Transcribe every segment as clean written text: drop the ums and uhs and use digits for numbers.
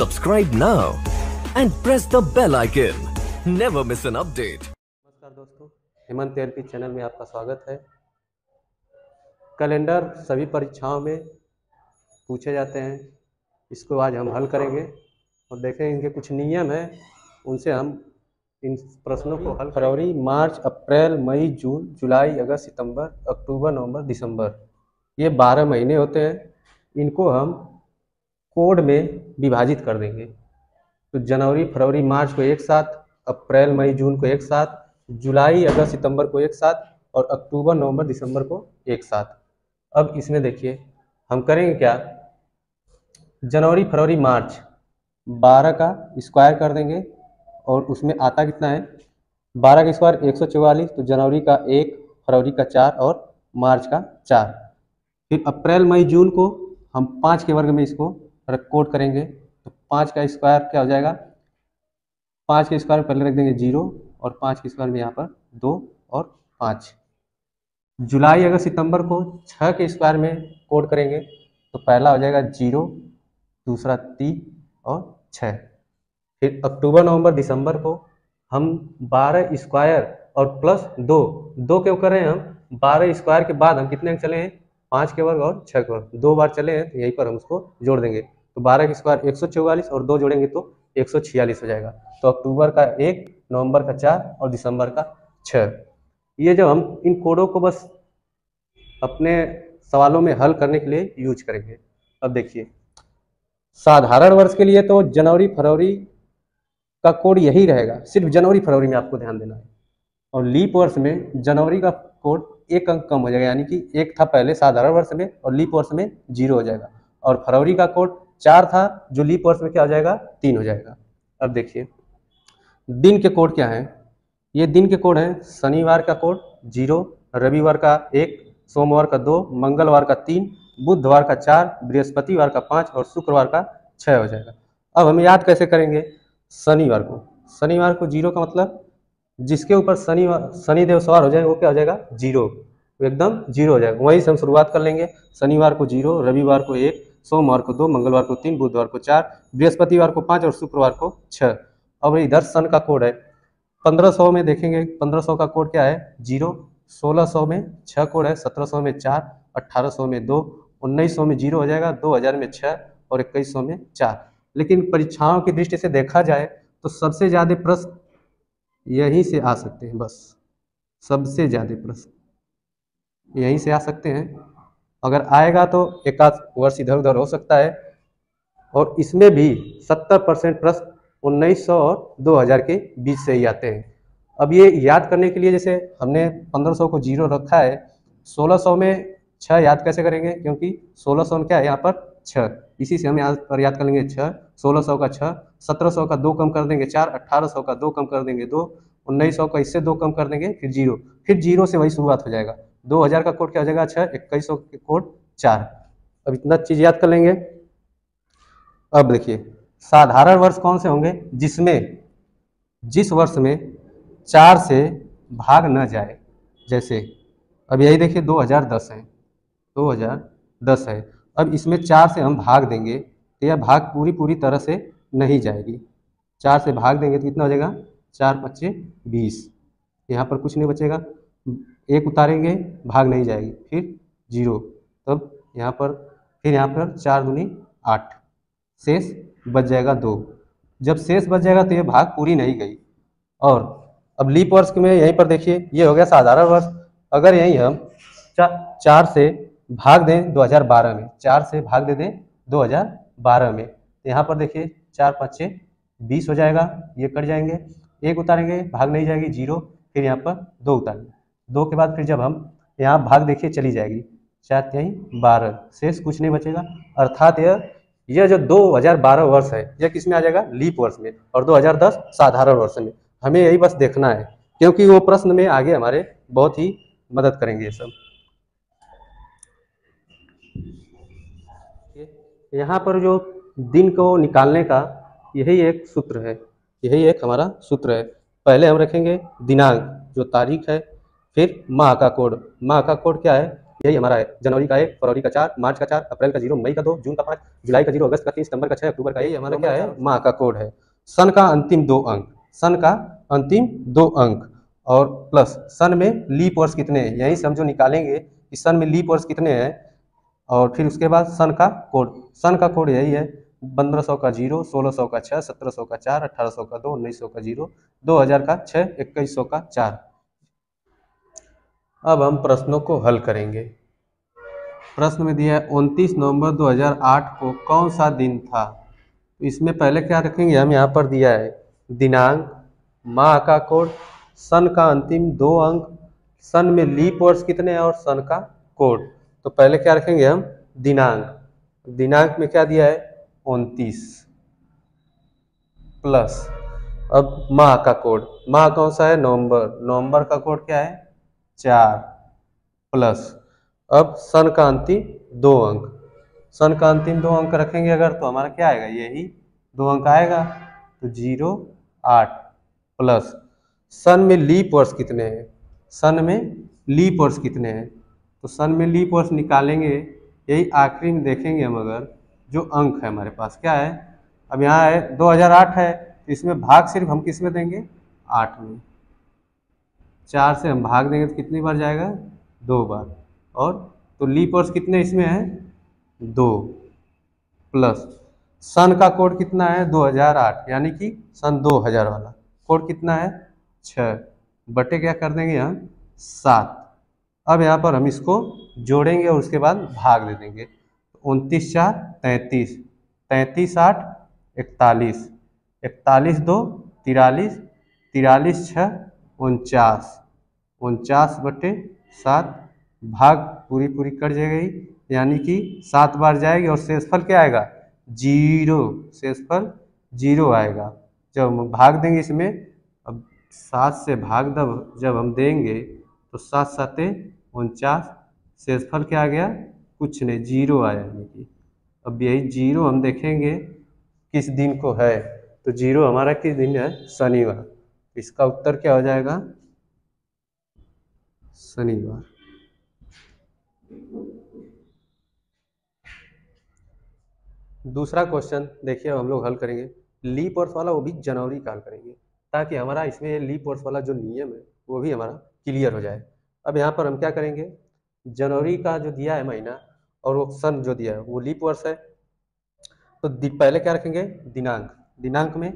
Subscribe now and press the bell icon. Never miss an update. नमस्कार दोस्तों, Hemant LP channel में आपका स्वागत है। कैलेंडर सभी परीक्षाओं में पूछे जाते हैं, इसको आज हम हल करेंगे और देखेंगे इनके कुछ नियम हैं, उनसे हम इन प्रश्नों को हल। फरवरी, मार्च, अप्रैल, मई, जून, जुलाई, अगस्त, सितंबर, अक्टूबर, नवंबर, दिसंबर, ये 12 महीने होते हैं। इनको हम कोड में विभाजित कर देंगे। तो जनवरी, फरवरी, मार्च को एक साथ, अप्रैल, मई, जून को एक साथ, जुलाई, अगस्त, सितंबर को एक साथ और अक्टूबर, नवंबर, दिसंबर को एक साथ। अब इसमें देखिए हम करेंगे क्या, जनवरी, फरवरी, मार्च 12 का स्क्वायर कर देंगे और उसमें आता कितना है, 12 का स्क्वायर 144। तो जनवरी का 1, फरवरी का 4 और मार्च का 4। फिर अप्रैल, मई, जून को हम 5 के वर्ग में इसको कोड करेंगे। तो 5 का स्क्वायर क्या हो जाएगा, 5 के स्क्वायर पहले रख देंगे 0 और 5 के स्क्वायर में यहाँ पर 2 और 5। जुलाई, अगस्त, सितंबर को 6 के स्क्वायर में कोड करेंगे। तो पहला हो जाएगा 0, दूसरा 3 और 6। फिर अक्टूबर, नवंबर, दिसंबर को हम 12 स्क्वायर और प्लस 2 क्यों करें, हम 12 स्क्वायर के बाद हम कितने चले हैं, 5 के वर्ग और 6 के वर्ग, 2 बार चले हैं। तो यहीं पर हम उसको जोड़ देंगे। तो 12 का स्क्वायर 144 और 2 जोड़ेंगे तो 146 हो जाएगा। तो अक्टूबर का 1, नवंबर का 4 और दिसंबर का 6, ये जब हम इन कोडों को बस अपने सवालों में हल करने के लिए यूज करेंगे। अब देखिए साधारण वर्ष के लिए तो जनवरी, फरवरी का कोड यही रहेगा, सिर्फ जनवरी, फरवरी में आपको ध्यान देना है। और लीप वर्ष में जनवरी का कोड एक अंक कम हो जाएगा, यानी कि 1 था पहले साधारण वर्ष में और लीप वर्ष में 0 हो जाएगा। और फरवरी का कोड 4 था जो लीप वर्ष में क्या हो जाएगा, 3 हो जाएगा। अब देखिए दिन के कोड क्या है, ये दिन के कोड हैं, शनिवार का कोड 0, रविवार का 1, सोमवार का 2, मंगलवार का 3, बुधवार का 4, बृहस्पतिवार का 5 और शुक्रवार का 6 हो जाएगा। अब हम याद कैसे करेंगे, शनिवार को, शनिवार को 0 का मतलब जिसके ऊपर शनिवार शनिदेव सवार हो जाएगा वो क्या हो जाएगा, 0, एकदम 0 हो जाएगा। वहीं से हम शुरुआत कर लेंगे, शनिवार को 0, रविवार को 1, सोमवार को 2, मंगलवार को 3, बुधवार को 4, बृहस्पतिवार को 5 और शुक्रवार को 6। अब इधर सन का कोड है 1500 में देखेंगे, 1500 का कोड क्या है, 0, 1600 में 6 कोड है, 1700 में 4, 1800 में 2, 1900 में 0 हो जाएगा, 2000 में 6 और 2100 में 4। लेकिन परीक्षाओं की दृष्टि से देखा जाए तो सबसे ज़्यादा प्रश्न यहीं से आ सकते हैं, बस सबसे ज़्यादा प्रश्न यहीं से आ सकते हैं। अगर आएगा तो एक आध वर्ष इधर उधर हो सकता है। और इसमें भी 70% प्रश्न 1900 और 2000 के बीच से ही आते हैं। अब ये याद करने के लिए जैसे हमने 1500 को 0 रखा है, 1600 में 6 याद कैसे करेंगे, क्योंकि 1600 क्या है यहाँ पर 6, इसी से हम यहाँ पर याद कर लेंगे 6, 1600 का 6, 1700 का 2 कम कर देंगे 4, 1800 का 2 कम कर देंगे 2, 1900 का इससे 2 कम कर देंगे फिर 0, फिर 0 से वही शुरुआत हो जाएगा। 2000 का कोड क्या हो जाएगा 6, 2100 का कोड 4। अब इतना चीज़ याद कर लेंगे। अब देखिए साधारण वर्ष कौन से होंगे, जिस वर्ष में 4 से भाग न जाए। जैसे अब यही देखिए 2010 है, 2010 है, अब इसमें 4 से हम भाग देंगे तो यह भाग पूरी तरह से नहीं जाएगी। 4 से भाग देंगे तो कितना हो जाएगा, 4 × 5 = 20, यहाँ पर कुछ नहीं बचेगा, 1 उतारेंगे भाग नहीं जाएगी, फिर 0, तब यहाँ पर फिर यहाँ पर 4 × 2 = 8, शेष बच जाएगा 2। जब शेष बच जाएगा तो ये भाग पूरी नहीं गई। और अब लीप वर्ष में यहीं पर देखिए ये हो गया साधारण वर्ष। अगर यहीं हम 4 से भाग दें 2012 में, 4 से भाग दे दें 2012 में, यहाँ पर देखिए 4 × 5 = 20 हो जाएगा, ये कट जाएंगे, 1 उतारेंगे भाग नहीं जाएगी 0, फिर यहाँ पर 2 उतारेंगे, 2 के बाद फिर जब हम यहाँ भाग देखिए चली जाएगी, 4 × 2 = 12, शेष कुछ नहीं बचेगा। अर्थात यह जो 2012 वर्ष है यह किस में आ जाएगा, लीप वर्ष में, और 2010 साधारण वर्ष में। हमें यही बस देखना है, क्योंकि वो प्रश्न में आगे हमारे बहुत ही मदद करेंगे ये सब। यहाँ पर जो दिन को निकालने का यही एक सूत्र है, यही एक हमारा सूत्र है। पहले हम रखेंगे दिनांक जो तारीख है, फिर माह का कोड, माह का कोड क्या है यही हमारा है। जनवरी का 1, फरवरी का 4, मार्च का 4, अप्रैल का 0, मई का 2, जून का 5, जुलाई का 0, अगस्त का 3, सितंबर का 6, अक्टूबर का 1। हमारा क्या है? माह का कोड है। सन का अंतिम 2 अंक, सन का अंतिम 2 अंक और प्लस सन में लीप वर्ष कितने हैं, यही समझो निकालेंगे कि सन में लीप वर्ष कितने हैं। और फिर उसके बाद सन का कोड, सन का कोड यही है 1500 का 0, 1600 का 6, 1700 का 4, 1800 का 2, 1900 का 0, 2000 का 6, 2100 का 4। अब हम प्रश्नों को हल करेंगे। प्रश्न में दिया है 29 नवंबर 2008 को कौन सा दिन था। इसमें पहले क्या रखेंगे हम, यहाँ पर दिया है दिनांक, माह का कोड, सन का अंतिम 2 अंक, सन में लीप वर्ष कितने हैं और सन का कोड। तो पहले क्या रखेंगे हम दिनांक। दिनांक में क्या दिया है 29 प्लस अब माह का कोड, माह कौन सा है नवंबर, नवंबर का कोड क्या है 4 प्लस अब सन का अंतिम 2 अंक। सन का अंतिम 2 अंक रखेंगे अगर तो हमारा क्या आएगा, यही 2 अंक आएगा तो 08 प्लस सन में लीप वर्ष कितने हैं, सन में लीप वर्ष कितने हैं। तो सन में लीप वर्ष निकालेंगे, यही आखिरी में देखेंगे हम अगर जो अंक है हमारे पास क्या है। अब यहाँ है 2008 है, इसमें भाग सिर्फ हम किस में देंगे 8 में, 4 से हम भाग देंगे तो कितनी बार जाएगा 2 बार। और तो लीप वर्ष कितने इसमें हैं 2 प्लस सन का कोड कितना है 2008, यानी कि सन 2000 वाला कोड कितना है 6 बटे क्या कर देंगे यहाँ 7। अब यहाँ पर हम इसको जोड़ेंगे और उसके बाद भाग दे देंगे। 29 4 33, 33 8 41, 41 2 43, 43 6 49, 49 बटे 7 भाग पूरी कट जाएगी, यानी कि 7 बार जाएगी और शेषफल क्या आएगा 0, शेषफल 0 आएगा। जब हम भाग देंगे इसमें, अब 7 से भाग जब हम देंगे तो 7 7 49, शेषफल क्या आ गया कुछ नहीं 0 आया। यानी कि अब यही 0 हम देखेंगे किस दिन को है, तो 0 हमारा किस दिन है शनिवार। इसका उत्तर क्या हो जाएगा शनिवार। दूसरा क्वेश्चन देखिए हम लोग हल करेंगे, लीप वर्ष वाला, वो भी जनवरी का हल करेंगे ताकि हमारा इसमें लीप वर्ष वाला जो नियम है वो भी हमारा क्लियर हो जाए। अब यहाँ पर हम क्या करेंगे, जनवरी का जो दिया है महीना और वो सन जो दिया है वो लीप वर्ष है, तो पहले क्या रखेंगे दिनांक, दिनांक में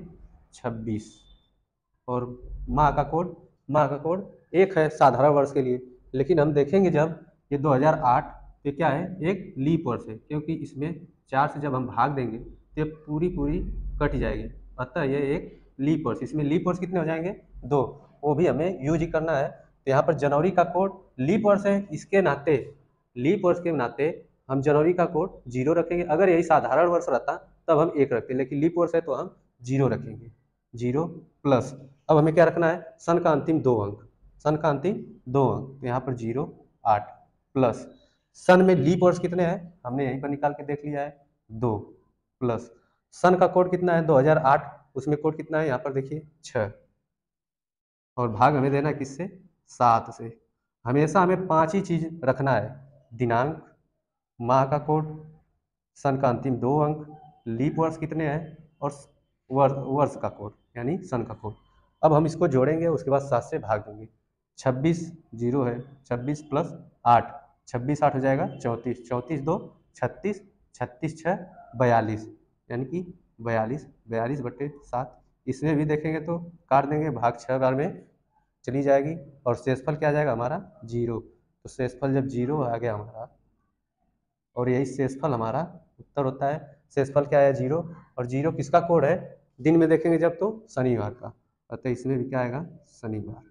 26 और माह का कोड, माह का कोड 1 है साधारण वर्ष के लिए। लेकिन हम देखेंगे जब ये 2008 तो क्या है एक लीप वर्ष है, क्योंकि इसमें 4 से जब हम भाग देंगे तो पूरी कट जाएगी, अतः ये एक लीप वर्ष। इसमें लीप वर्ष कितने हो जाएंगे 2, वो भी हमें यूज करना है। तो यहाँ पर जनवरी का कोड लीप वर्ष है, इसके नाते लीप वर्ष के नाते हम जनवरी का कोड 0 रखेंगे। अगर यही साधारण वर्ष रहता तब हम 1 रखते, लेकिन लीप वर्ष है तो हम 0 रखेंगे। 0 प्लस अब हमें क्या रखना है सन का अंतिम 2 अंक, सन का अंतिम 2 अंक, तो यहाँ पर 08 प्लस सन में लीप वर्ष कितने हैं हमने यहीं पर निकाल के देख लिया है 2 प्लस सन का कोड कितना है 2008, उसमें कोड कितना है यहाँ पर देखिए 6 और भाग हमें देना है किससे 7 से। हमेशा हमें 5 ही चीज रखना है, दिनांक, माह का कोड, सन का अंतिम 2 अंक, लीप वर्ष कितने हैं और वर्ष का कोड यानी सन का कोड। अब हम इसको जोड़ेंगे उसके बाद 7 से भाग देंगे, 26 0 है, 26 प्लस 8, 26 8 हो जाएगा 34, 34 2 36, 36 6 42, यानी कि 42 42 बटे 7। इसमें भी देखेंगे तो काट देंगे, भाग 6 बार में चली जाएगी और शेषफल क्या जाएगा हमारा 0, तो शेषफल जब 0 आ गया हमारा और यही शेषफल हमारा उत्तर होता है। शेषफल क्या है 0 और 0 किसका कोड है दिन में देखेंगे जब तो शनिवार का, अतः इसमें भी क्या आएगा शनिवार।